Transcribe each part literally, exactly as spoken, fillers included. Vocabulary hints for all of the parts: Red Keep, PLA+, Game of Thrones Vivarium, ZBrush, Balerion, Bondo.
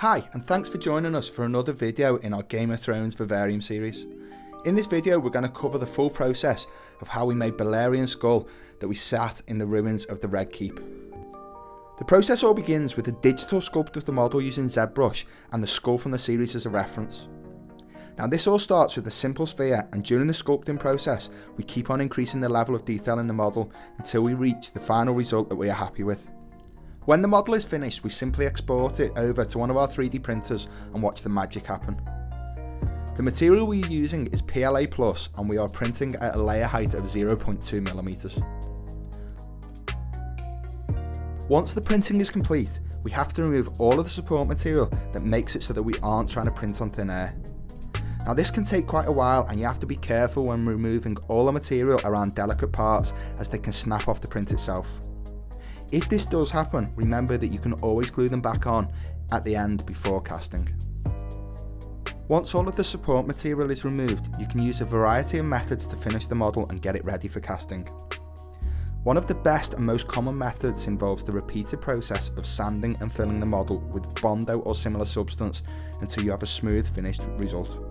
Hi, and thanks for joining us for another video in our Game of Thrones Vivarium series. In this video we're going to cover the full process of how we made Balerion skull that we sat in the ruins of the Red Keep. The process all begins with a digital sculpt of the model using ZBrush and the skull from the series as a reference. Now this all starts with a simple sphere, and during the sculpting process we keep on increasing the level of detail in the model until we reach the final result that we are happy with. When the model is finished we simply export it over to one of our three D printers and watch the magic happen. The material we are using is P L A plus, and we are printing at a layer height of zero point two millimeters. Once the printing is complete we have to remove all of the support material that makes it so that we aren't trying to print on thin air. Now this can take quite a while, and you have to be careful when removing all the material around delicate parts as they can snap off the print itself. If this does happen, remember that you can always glue them back on at the end before casting. Once all of the support material is removed, you can use a variety of methods to finish the model and get it ready for casting. One of the best and most common methods involves the repeated process of sanding and filling the model with Bondo or similar substance until you have a smooth finished result.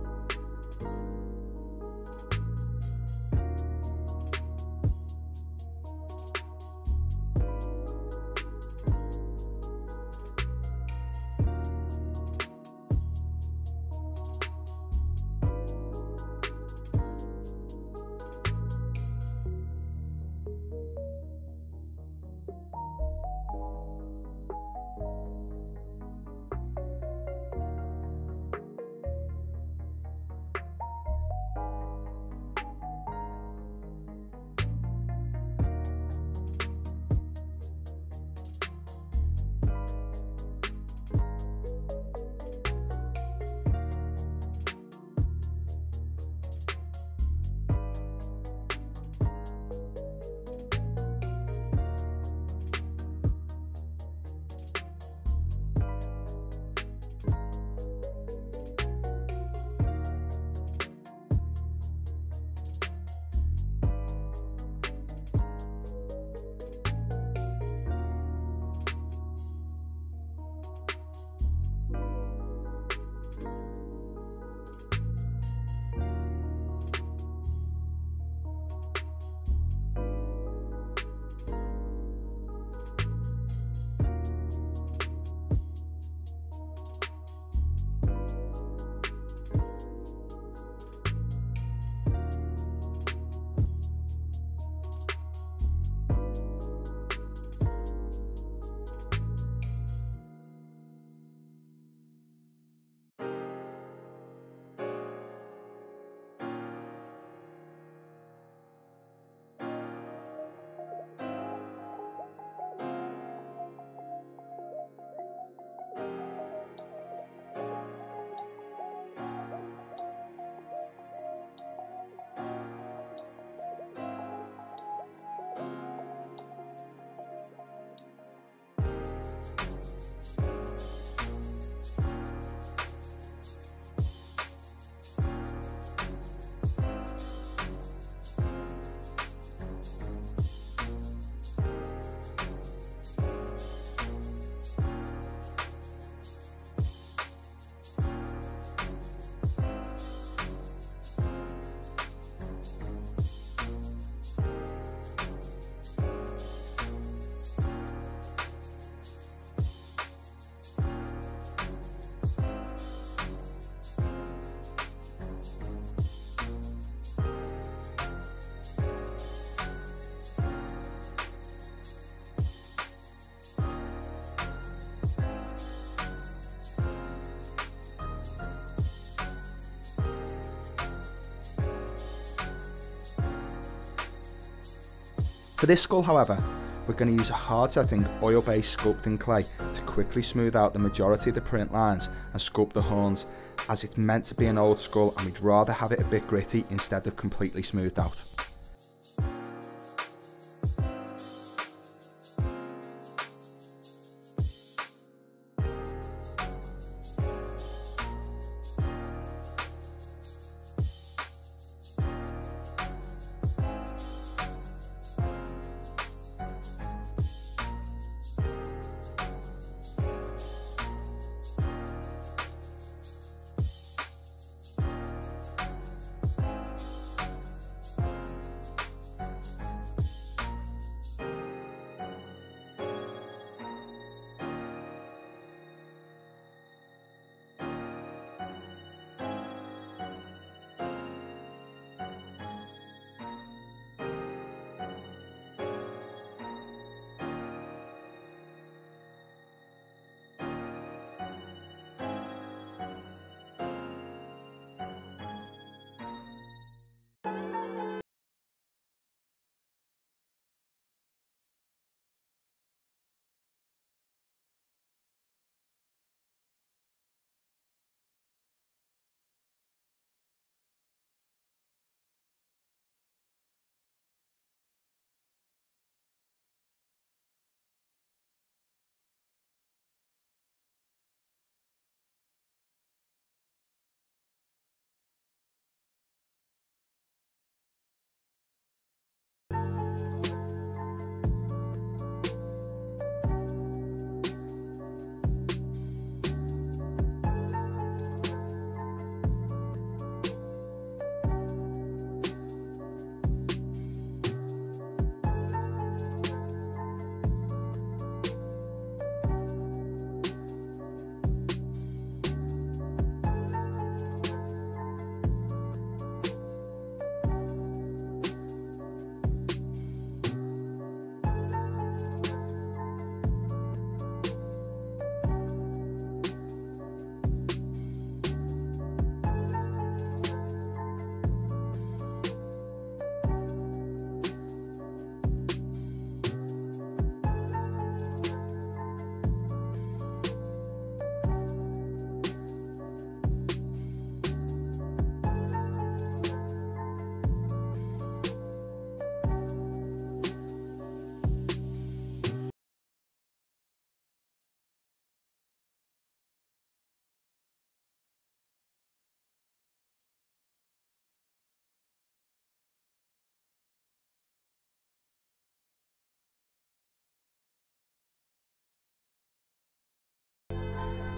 For this skull however, we're going to use a hard setting oil based sculpting clay to quickly smooth out the majority of the print lines and sculpt the horns, as it's meant to be an old skull and we'd rather have it a bit gritty instead of completely smoothed out.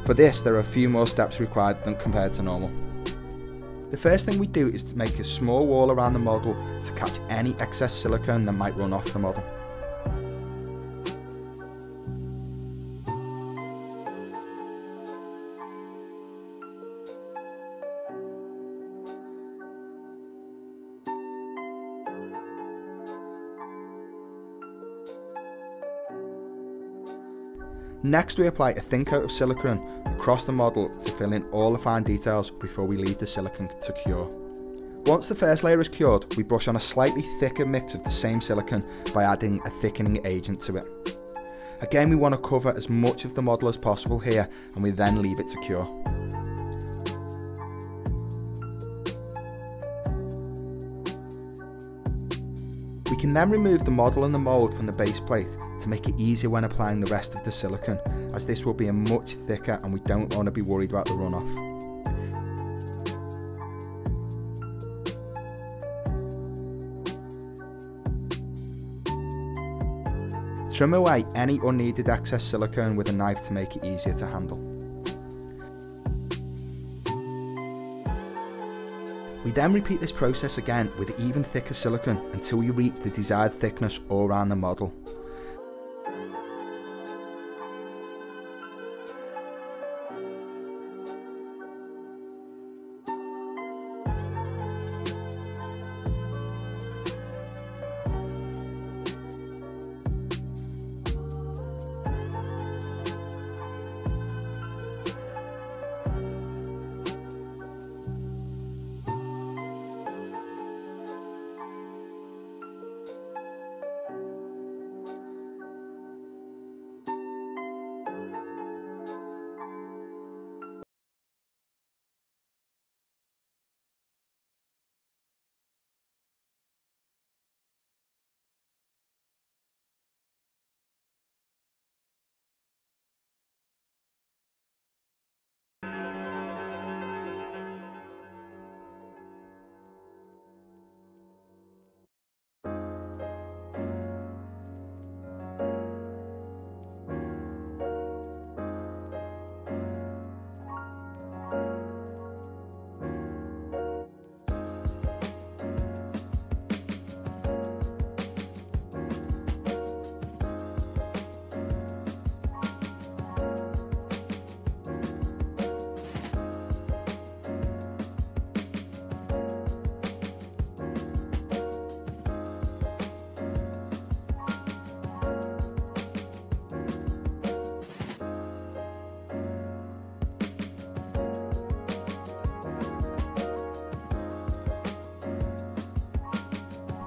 For this, there are a few more steps required than compared to normal. The first thing we do is to make a small wall around the model to catch any excess silicone that might run off the model. Next, we apply a thin coat of silicone across the model to fill in all the fine details before we leave the silicone to cure. Once the first layer is cured, we brush on a slightly thicker mix of the same silicone by adding a thickening agent to it. Again, we want to cover as much of the model as possible here, and we then leave it to cure. We can then remove the model and the mould from the base plate to make it easier when applying the rest of the silicone, as this will be a much thicker and we don't want to be worried about the runoff. Trim away any unneeded excess silicone with a knife to make it easier to handle. We then repeat this process again with even thicker silicone until you reach the desired thickness all around the model.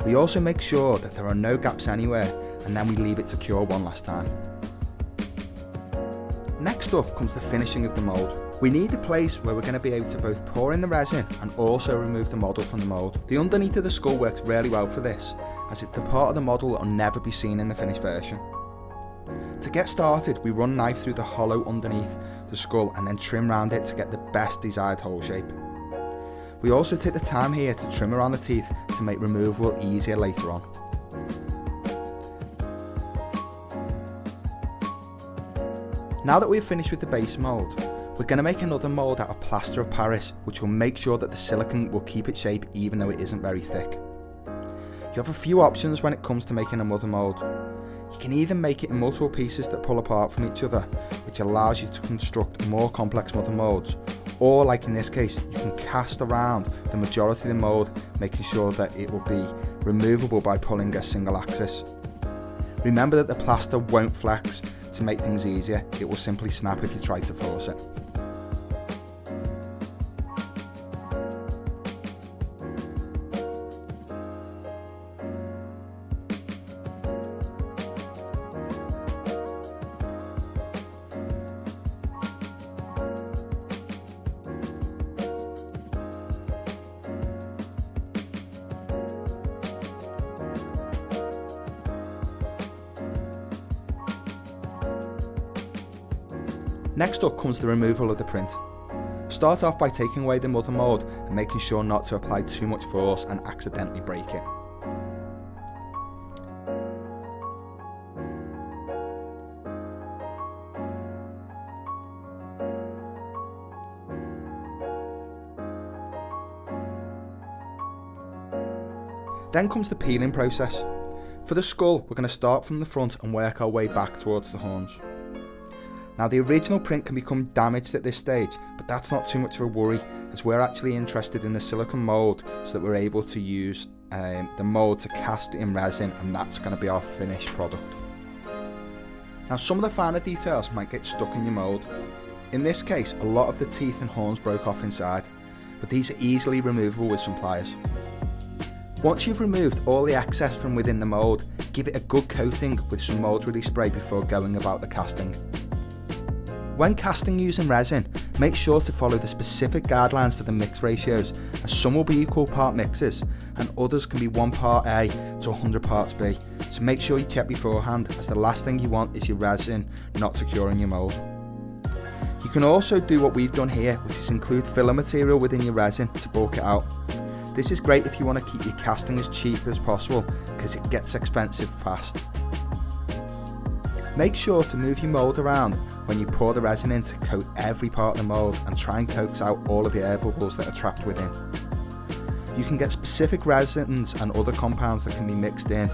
We also make sure that there are no gaps anywhere, and then we leave it to cure one last time. Next up comes the finishing of the mould. We need a place where we're going to be able to both pour in the resin and also remove the model from the mould. The underneath of the skull works really well for this, as it's the part of the model that will never be seen in the finished version. To get started, we run knife through the hollow underneath the skull and then trim round it to get the best desired hole shape. We also take the time here to trim around the teeth to make removal easier later on. Now that we've finished with the base mould, we're going to make another mould out of plaster of Paris, which will make sure that the silicone will keep its shape even though it isn't very thick. You have a few options when it comes to making another mould. You can either make it in multiple pieces that pull apart from each other, which allows you to construct more complex mother moulds, or like in this case, you can cast around the majority of the mould, making sure that it will be removable by pulling a single axis. Remember that the plaster won't flex. To make things easier, it will simply snap if you try to force it. Next up comes the removal of the print. Start off by taking away the mother mould and making sure not to apply too much force and accidentally break it. Then comes the peeling process. For the skull, we're going to start from the front and work our way back towards the horns. Now, the original print can become damaged at this stage, but that's not too much of a worry, as we're actually interested in the silicone mould so that we're able to use um, the mould to cast in resin, and that's going to be our finished product. Now, some of the finer details might get stuck in your mould. In this case, a lot of the teeth and horns broke off inside, but these are easily removable with some pliers. Once you've removed all the excess from within the mould, give it a good coating with some mould release spray before going about the casting. When casting using resin, make sure to follow the specific guidelines for the mix ratios, as some will be equal part mixes and others can be one part A to one hundred parts B, so make sure you check beforehand, as the last thing you want is your resin not securing your mould. You can also do what we've done here, which is include filler material within your resin to bulk it out. This is great if you want to keep your casting as cheap as possible, because it gets expensive fast. Make sure to move your mould around when you pour the resin in to coat every part of the mould and try and coax out all of your air bubbles that are trapped within. You can get specific resins and other compounds that can be mixed in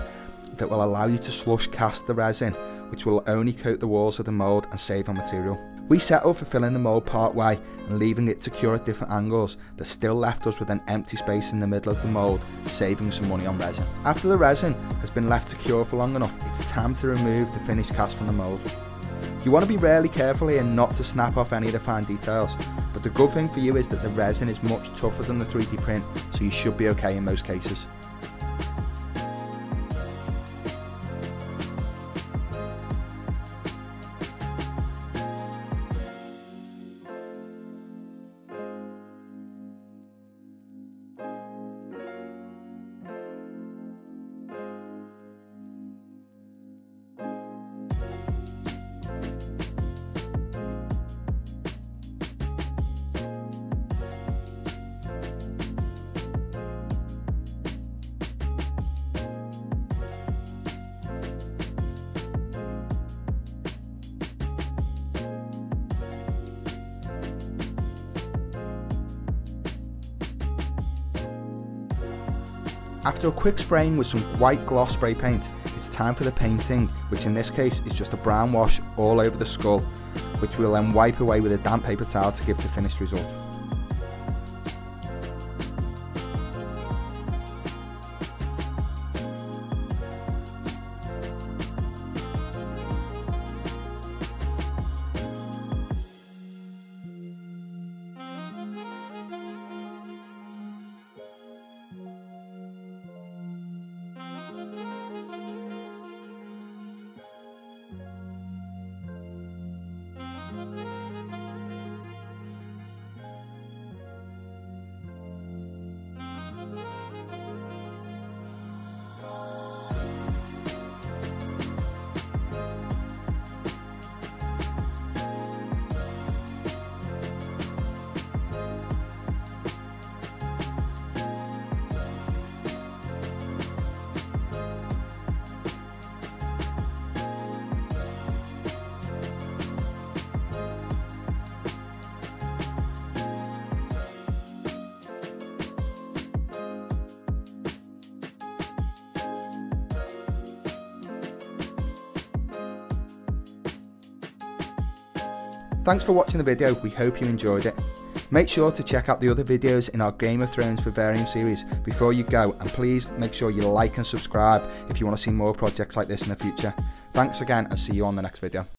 that will allow you to slush cast the resin, which will only coat the walls of the mould and save on material. We settled for filling the mould part way and leaving it to cure at different angles that still left us with an empty space in the middle of the mould, saving some money on resin. After the resin has been left to cure for long enough, it's time to remove the finished cast from the mould. You want to be really careful here not to snap off any of the fine details, but the good thing for you is that the resin is much tougher than the three D print, so you should be okay in most cases. After a quick spraying with some white gloss spray paint, it's time for the painting, which in this case is just a brown wash all over the skull, which we'll then wipe away with a damp paper towel to give the finished result. Thanks for watching the video, we hope you enjoyed it. Make sure to check out the other videos in our Game of Thrones Vivarium series before you go, and please make sure you like and subscribe if you want to see more projects like this in the future. Thanks again and see you on the next video.